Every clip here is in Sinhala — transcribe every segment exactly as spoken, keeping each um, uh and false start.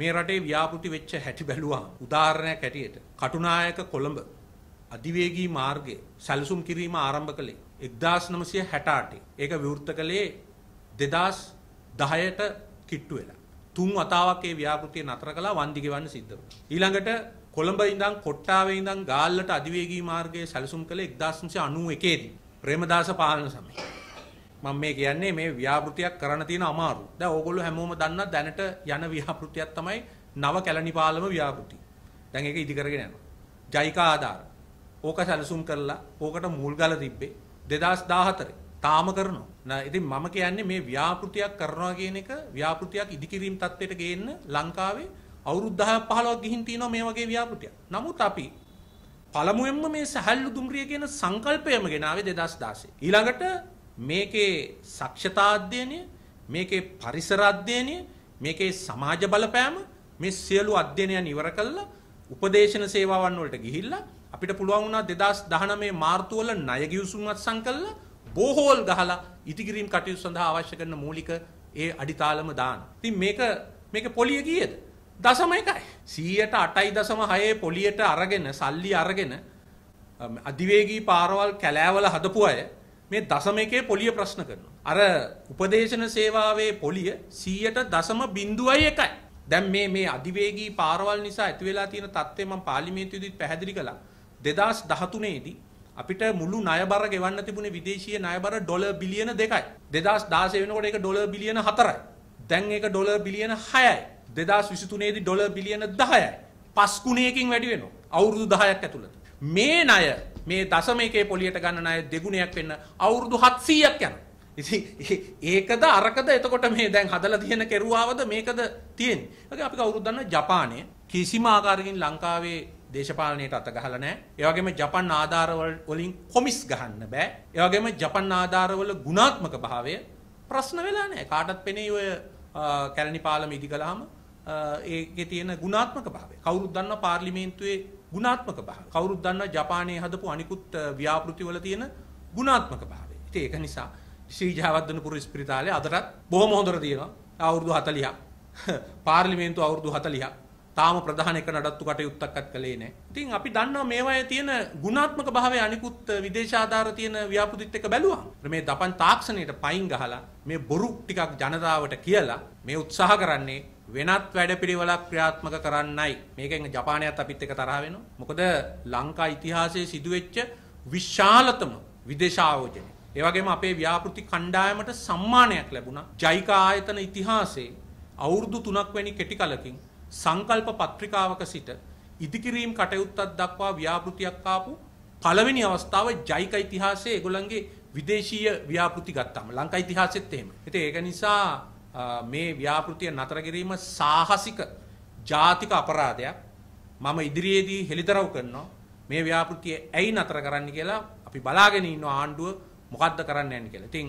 මේ රටේ ව්‍යාපෘති වෙච්ච හැටි බැලුවාම උදාහරණයක් ඇටියට කටුනායක කොළඹ අධිවේගී මාර්ගය සැලසුම් කිරීම ආරම්භ කළේ එක්දාස් නවසිය හැට අටේ. ඒක විවෘත කළේ දෙදාස් දහයට කිට්ටු වෙලා. තුන් වතාවක් ඒ ව්‍යාපෘතිය නතර කළා වන්දි ගෙවන්න සිද්ධ වුණා. ඊළඟට කොළඹ ඉඳන් කොට්ටාවේ ඉඳන් ගාල්ලට අධිවේගී මාර්ගය සැලසුම් කළේ එක්දාස් නවසිය අනූ එකේ දී ප්‍රේමදාස පාලන සමයේ. මම මේ කියන්නේ මේ ව්‍යාපෘතියක් කරන්න තියෙන අමාරු. දැන් ඕගොල්ලෝ හැමෝම දන්නා දැනට යන ව්‍යාපෘතියක් තමයි නව කැලණිපාලම ව්‍යාපෘති. දැන් ඒක ඉදි කරගෙන යනවා. ජයිකා ආධාර. ඕක සැලසුම් කරලා ඕකට මූල් ගාලා තිබ්බේ දෙදාස් දහහතරේ. තාම කරනවා. ඉතින් මම කියන්නේ මේ ව්‍යාපෘතියක් කරනවා කියන එක ව්‍යාපෘතියක් ඉදිකිරීම තත්ත්වයට ගේන්න ලංකාවේ අවුරුදු දහය පහළොවක් ගිහින් තියෙනවා මේ වගේ ව්‍යාපෘතියක්. නමුත් අපි පළමුවෙන්ම මේ සහල්ු දුම්රිය කියන සංකල්පයම ගෙනාවේ දෙදාස් දහසේ. ඊළඟට මේකේ සක්ෂතා අධ්‍යයනය, මේකේ පරිසර අධ්‍යයනය, මේකේ සමාජ බලපෑම, මේ සියලු අධ්‍යයනයන් ඉවර කළා උපදේශන සේවාවන් වලට ගිහිල්ලා අපිට පුළුවන් වුණා දෙදාස් දහනවයේ මාර්තු වල ණය ගිවිසුම් අත්සන් කළා බෝහෝල් ගහලා ඉදිකිරීම් කටයුතු සඳහා අවශ්‍ය කරන මූලික ඒ අඩිතාලම දාන. ඉතින් මේක මේක පොලිය කීයද? දශම එකයි. සීයට අටයි දශම හයේ පොලියට අරගෙන සල්ලි අරගෙන අධිවේගී පාරවල් කැලෑවල හදපු අය මේ දශම එකේ පොලිය ප්‍රශ්න කරනවා. අර උපදේශන සේවාවේ පොලිය සීයට දශම බිංදුවයි එකයි. දැන් මේ මේ අධිවේගී පාරවල් නිසා ඇති වෙලා තියෙන තත්ත්වය මම පාර්ලිමේන්තුවේදීත් පැහැදිලි කළා. දෙදාස් දහතුනේ දී අපිට මුළු ණය බර ගෙවන්න තිබුණේ විදේශීය ණය බර ඩොලර් බිලියන දෙකයි. දෙදාස් දහසේ වෙනකොට ඒක ඩොලර් බිලියන හතරයි. දැන් ඒක ඩොලර් බිලියන හයයි. දෙදාස් විසිතුනේ දී ඩොලර් බිලියන දහයයි. පස් ගුණයකින් වැඩි වෙනවා අවුරුදු දහයක් ඇතුළත. මේ ණය මේ දශම එකේ පොලියට ගන්න ණය දෙගුණයක් වෙන්න අවුරුදු හත්සීයක් යනවා. ඉතින් ඒකද අරකද එතකොට මේ දැන් හදලා තියෙන කෙරුවාවද මේකද තියෙන්නේ? ඒක අපි කවුරුත් දන්නවා ජපානයේ කිසිම ආකාරකින් ලංකාවේ දේශපාලනයට අත ගහලා නැහැ. ඒ වගේම ජපන් ආධාර වලින් කොමිස් ගහන්න බෑ. ඒ වගේම ජපන් ආධාර වල ගුණාත්මක භාවය ප්‍රශ්න වෙලා නැහැ. කාටවත් පෙනේ ඔය කැලණිපාලම ඉදි කළාම ඒකේ තියෙන ගුණාත්මක භාවය. කවුරුත් දන්නා පාර්ලිමේන්තුවේ ගුණාත්මක භාවය. කවුරුත් දන්නා ජපානයේ හදපු අනිකුත් ව්‍යාපෘති වල තියෙන ගුණාත්මක භාවය. ඉතින් ඒක නිසා ශ්‍රී ජයවර්ධනපුර ඉස්පිරිතාලේ අදටත් බොහොම හොඳට තියෙනවා. අවුරුදු හතළිහක්. පාර්ලිමේන්තුව අවුරුදු හතළිහක්. තාම ප්‍රධාන එක නඩත්තු කටයුත්තක්වත් කළේ නැහැ. ඉතින් අපි දන්නවා මේවායේ තියෙන ගුණාත්මක භාවය අනිකුත් විදේශ ආධාර තියෙන ව්‍යාපෘතිත් එක්ක බැලුවා. මේ දපන් තාක්ෂණයට පයින් ගහලා මේ බොරු ටිකක් ජනතාවට කියලා මේ උත්සාහ කරන්නේ වෙනත් වැඩපිළිවෙලක් ක්‍රියාත්මක කරන්නයි. මේකෙන් ජපානයත් අපිත් එක තරහ වෙනවා. මොකද ලංකා ඉතිහාසයේ සිදුවෙච්ච විශාලතම විදේශායෝජනය. ඒ වගේම අපේ ව්‍යාපෘති කණ්ඩායමට සම්මානයක් ලැබුණා. ජයිකා ආයතන ඉතිහාසයේ අවුරුදු තුනක් වැනි කෙටි කලකින් සංකල්ප පත්‍රිකාවක සිට ඉදිකිරීම් කටයුත්තක් දක්වා ව්‍යාපෘතියක් ආපු පළවෙනි අවස්ථාව ජයිකා ඉතිහාසයේ ඒගොල්ලන්ගේ විදේශීය ව්‍යාපෘති ගත්තාම ලංකා ඉතිහාසෙත් එහෙම. ඉතින් ඒක නිසා මේ ව්‍යාපෘතිය නතර කිරීම සාහසික ජාතික අපරාධයක්. මම ඉදිරියේදී හෙළිදරව් කරනවා මේ ව්‍යාපෘතිය ඇයි නතර කරන්න කියලා. අපි බලාගෙන ඉන්නවා ආණ්ඩුව මොකද්ද කරන්න යන්නේ කියලා. ඉතින්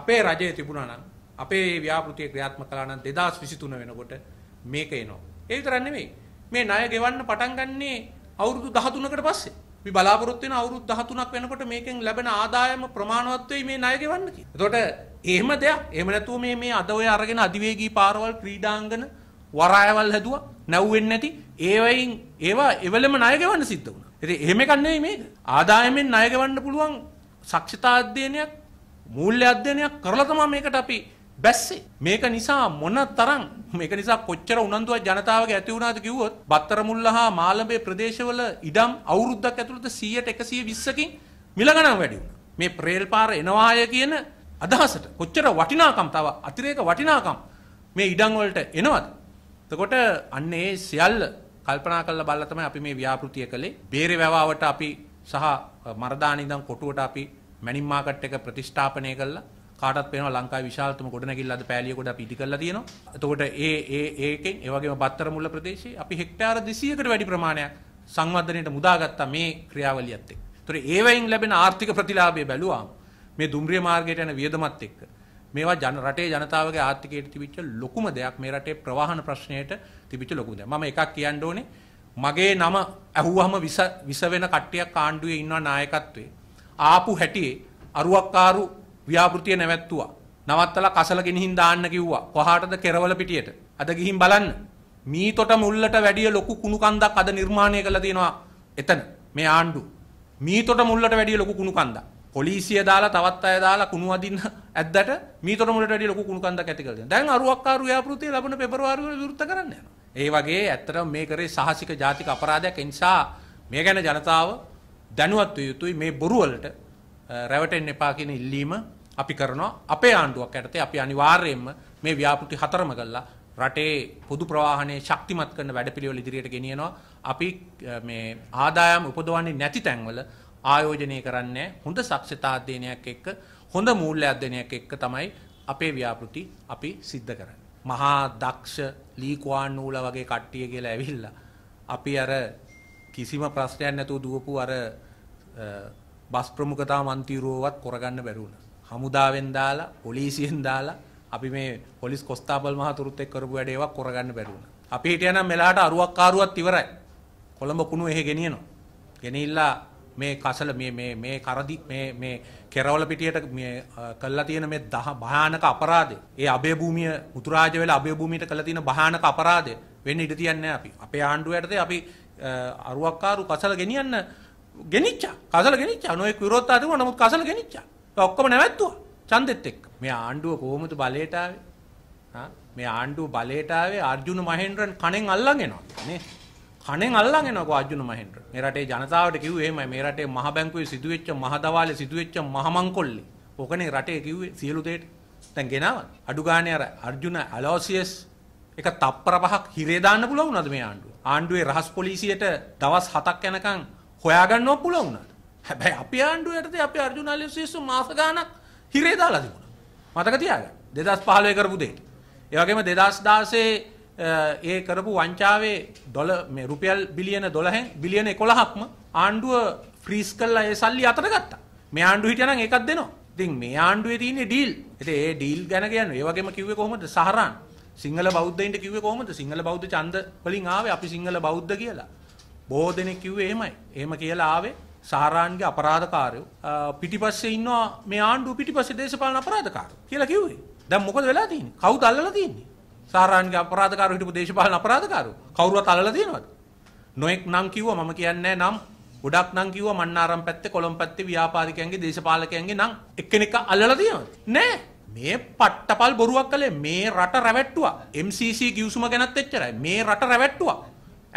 අපේ රජයේ තිබුණා නම් අපේ ව්‍යාපෘතිය ක්‍රියාත්මක කළා නම් දෙදාස් විසිතුන වෙනකොට මේක එනවා. ඒ විතරක් නෙමෙයි. මේ ණය ගෙවන්න පටන් ගන්නේ අවුරුදු දහතුනකට පස්සේ. අපි බලාපොරොත්තු වෙන අවුරුදු දහතුනක් වෙනකොට මේකෙන් ලැබෙන ආදායම ප්‍රමාණවත් වෙයි මේ ණය ගෙවන්න කියලා. එතකොට එහෙම දෙයක් එහෙම නැතුව මේ මේ අද ඔය අරගෙන අධිවේගී පාරවල් ක්‍රීඩාංගන වරායවල් හැදුවා නැව්වෙන්නේ නැති ඒ වයින් ඒවා එවලම ණය ගෙවන්න සිද්ධ වුණා. ඉතින් එහෙම එකක් නෙවෙයි මේක. ආදායමෙන් ණය ගෙවන්න පුළුවන් සක්ෂතා අධ්‍යයනයක් මූල්‍ය අධ්‍යයනයක් කරලා තමයි මේකට අපි බැස්සේ. මේක නිසා මොනතරම් මේක නිසා කොච්චර උනන්දුවක් ජනතාවගේ ඇති වුණාද කිව්වොත් බත්තර මුල්ල හා මාළඹේ ප්‍රදේශවල ඉඩම් අවුරුද්දක් ඇතුළත සීයට එකසිය විස්සකින් මිල ගණන් වැඩි වුණා. මේ රේල් පාර එනවාය කියන අදහසට කොච්චර වටිනාකම් තව අතිරේක වටිනාකම් මේ ඉඩම් වලට එනවද? එතකොට අන්න ඒ සියල්ල කල්පනා කරලා බලලා තමයි අපි මේ ව්‍යාපෘතිය කළේ. බේරේ වැවාවට අපි සහ මරදාන ඉඳන් කොටුවට අපි මැනින් මාකට් එක ප්‍රතිස්ථාපනය කළා. කාටවත් පේනවා ලංකාවේ විශාලතම ගොඩනැගිල්ල අද පෑලිය ගොඩ අපි ඉදි කරලා තියෙනවා. එතකොට ඒ ඒ ඒකෙන් ඒ වගේම බත්තරමුල්ල ප්‍රදේශයේ අපි හෙක්ටාර දෙසීයකට වැඩි ප්‍රමාණයක් සංවර්ධනයට මුදාගත්තා මේ ක්‍රියාවලියත් එක්ක. ඒතර ඒ වයින් ලැබෙන ආර්ථික ප්‍රතිලාභය බැලුවාම මේ දුම්රිය මාර්ගයට යන වියදමත් එක්ක මේවා ජන රටේ ජනතාවගේ ආර්ථිකයට තිබිච්ච ලොකුම දෙයක්. මේ රටේ ප්‍රවාහන ප්‍රශ්නයට තිබිච්ච ලොකුම දෙයක්. මම එකක් කියන්න ඕනේ. මගේ නම ඇහුවම විස වෙන කට්ටියක් ආණ්ඩුවේ ඉන්නා නායකත්වයේ ආපු හැටියේ අරුවක්කාරු ව්‍යාපෘතිය නැවැත්තුවා. නවත්තලා කසල ගෙනihin දාන්න කිව්වා. කොහාටද? කෙරවල පිටියට. අද ගිහින් බලන්න. මීතොට මුල්ලට වැඩිය ලොකු කුණු කන්දක් අද නිර්මාණය කළා දිනවා එතන මේ ආණ්ඩු. මීතොට මුල්ලට වැඩිය ලොකු කුණු කන්දක්. පොලිසිය දාලා තවත් අය දාලා කුණු අදින්න ඇද්දට මීතොට මුල්ලට වැඩිය ලොකු කුණු කන්දක් ඇති කරලා දෙනවා. දැන් අරුවක්කාරු ව්‍යාපෘතිය ලැබුණ පෙබරවාරි වල විරුද්ධ කරන්න යනවා. ඒ වගේ ඇත්තටම මේ කරේ සාහසික ජාතික අපරාධයක්. ඒ නිසා මේ ගැන ජනතාව දැනුවත් විය යුතුයි. මේ බොරු වලට රැවටෙන්න එපා කියන ඉල්ලීම අපි කරනවා. අපේ ආණ්ඩුවක් යටතේ අපි අනිවාර්යයෙන්ම මේ ව්‍යාපෘති හතරම ගල්ලා රටේ පොදු ප්‍රවාහනයේ ශක්තිමත් කරන වැඩපිළිවෙල ඉදිරියට ගෙනියනවා. අපි මේ ආදායම් උපදවන්නේ නැති තැන්වල ආයෝජනය කරන්නේ හොඳ සක්ෂතා අධ්‍යයනයක් එක්ක හොඳ මූල්‍ය අධ්‍යයනයක් එක්ක තමයි අපේ ව්‍යාපෘති අපි සිද්ධ කරන්නේ. මහා දක්ෂ ලී කුවාන් නූල වගේ කට්ටිය කියලා ඇවිල්ලා අපි අර කිසිම ප්‍රශ්නයක් නැතුව දුවපු අර බස් ප්‍රමුඛතා මන්ත්‍රීරුවවත් කරගන්න බැරි වුණා. හමුදාවෙන් දාලා පොලිසියෙන් දාලා අපි මේ පොලිස් කොස්තාපල් මහතුරුත් එක්ක කරපු වැඩ ඒවා කරගන්න බැරි වුණා. අපි හිටියනම් මෙලහාට අරුවක් කාරුවත් ඉවරයි. කොළඹ කුණු එහෙ ගෙනියනවා. ගෙනිහිල්ලා මේ කසල මේ මේ මේ කරදි මේ මේ කෙරවල පිටියට මේ කළා තියෙන මේ භයානක අපරාධය. ඒ අබේ භූමිය මුතුරාජ වෙලා අබේ භූමියට කළා තියෙන භයානක අපරාධය වෙන්න ඉඩ තියන්නේ අපි. අපේ ආණ්ඩුව යටතේ අපි අරුවක් කාරු කසල ගෙනියන්න ගෙනිච්චා. කසල ගෙනිච්චා. නොඑක් විරෝධතා තිබුණා. නමුත් කසල ගෙනිච්චා. ඒක ඔක්කොම නැවැත්තුවා. ඡන්දෙත් එක්ක. මේ ආණ්ඩුව කොහොමද බලයට ආවේ? හා මේ ආණ්ඩුව බලයට ආවේ අර්ජුන මහේන්ද්‍රන් කණෙන් අල්ලන් එනවා නේ. කණෙන් අල්ලන් එනවා කො අර්ජුන මහේන්ද්‍රන්. මේ රටේ ජනතාවට කිව්වේ එහෙමයි. මේ රටේ මහ බැංකුවේ සිදුවෙච්ච මහ දවාලේ සිදුවෙච්ච මහ මංකොල්ලේ. ඕකනේ රටේ කිව්වේ සියලු දෙයට. දැන් ගෙනාවා. අඩු ගානේ අර අර්ජුන ඇලෝසියස් එක තප්පර පහක් හිරේ දාන්න පුළුවන් උනාද මේ ආණ්ඩුව? ආණ්ඩුවේ රහස් පොලිසියට දවස් හතක් යනකම් හොයාගන්නව පුළුවන් උනාද? හැබැයි අපේ ආණ්ඩුව යටතේ අපේ අර්ජුන ඇලෝසියස් මාස ගාණක් හිරේ දාලා තිබුණා. මතක තියාගන්න දෙදාස් පහළොව කරපු දෙයට. ඒ වගේම දෙදාස් දාසයේ ඒ කරපු වංචාවේ ඩොලර් මේ රුපියල් බිලියන දොළහෙන් බිලියන එකොළහක්ම ආණ්ඩුව ෆ්‍රීස් කරලා ඒ සල්ලි අතට ගත්තා. මේ ආණ්ඩුව හිටියනම් ඒකත් දෙනවා. ඉතින් මේ ආණ්ඩුවේ තියෙන්නේ ඩීල්. ඉතින් ඒ ඩීල් ගැන කියන්නේ. ඒ වගේම කිව්වේ කොහොමද සහරාන් සිංහල බෞද්ධයින්ට කිව්වේ කොහොමද සිංහල බෞද්ධ ඡන්ද වලින් ආවේ අපි සිංහල බෞද්ධ කියලා. බොහෝ දෙනෙක් කිව්වේ එහෙමයි. එහෙම කියලා ආවේ සාරාන්ගේ අපරාධකාරයෝ පිටිපස්සේ ඉන්නවා මේ ආණ්ඩුව පිටිපස්සේ දේශපාලන අපරාධකාරයෝ කියලා කිව්වේ. දැන් මොකද වෙලා තියෙන්නේ? කවුද අල්ලලා තියෙන්නේ? සාරාන්ගේ අපරාධකාරයෝ හිටපු දේශපාලන අපරාධකාරයෝ කවුරුවත් අල්ලලා තියෙනවද? නොඑක් නම් කිව්වා මම කියන්නේ නම් ගොඩක් නම් කිව්වා මන්නාරම් පැත්තේ කොළඹ පැත්තේ ව්‍යාපාරිකයන්ගේ දේශපාලකයන්ගේ නම් එක්කෙනෙක් අල්ලලා තියෙනවද? නෑ. මේ පට්ටපල් බොරුවක් කළේ මේ රට රැවට්ටුවා. එම් සී සී කිව්සුම ගැනත් එච්චරයි. මේ රට රැවට්ටුවා.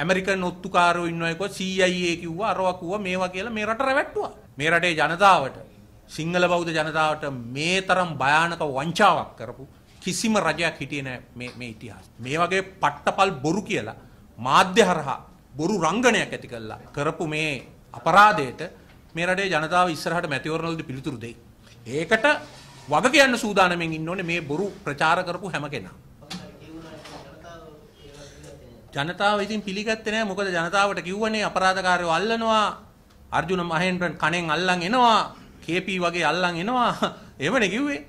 ඇමරිකන් ඔත්තුකාරයෝ ඉන්නවයිකෝ සී අයි ඒ කිව්වා අරවා කිව්වා මේවා කියලා මේ රට රැවට්ටුවා. මේ රටේ ජනතාවට සිංහල බෞද්ධ ජනතාවට මේ තරම් භයානක වංචාවක් කරපු කිසිම රජයක් හිටියේ නැහැ මේ මේ ඉතිහාසයේ. මේ වගේ පට්ටපල් බොරු කියලා මාධ්‍ය හරහා බොරු රංගනයක් ඇති කළා කරපු මේ අපරාධයට මේ රටේ ජනතාව ඉස්සරහට මැතිවරණවලදී පිළිතුරු දෙයි. ඒකට වග කියන්න සූදානම්ෙන් ඉන්න ඕනේ මේ බොරු ප්‍රචාර කරපු හැම කෙනා. ජනතාව ඉතින් පිළිගත්තේ නැහැ. මොකද ජනතාවට කිව්වනේ අපරාධකාරයෝ අල්ලනවා, අර්ජුන මහේන්ද්‍රන් කණෙන් අල්ලන් එනවා, කේ පී වගේ අල්ලන් එනවා. එහෙමනේ කිව්වේ.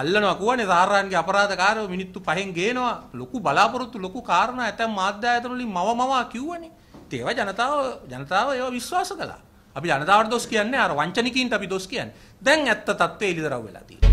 අල්ලනවා කියවනේ සාරාන්ගේ අපරාධකාරයෝ මිනිත්තු පහෙන් ගේනවා. ලොකු බලාපොරොත්තු ලොකු කාරණා ඇතැම් මාධ්‍ය ආයතන වලින් මව මවා කිව්වනේ. ඒත් ඒවා ජනතාව ජනතාව ඒවා විශ්වාස කළා. අපි ජනතාවට දොස් කියන්නේ අර වංචනිකයින්ට අපි දොස් කියන්නේ. දැන් ඇත්ත තත්ත්වය එළිදරව් වෙලා තියෙනවා.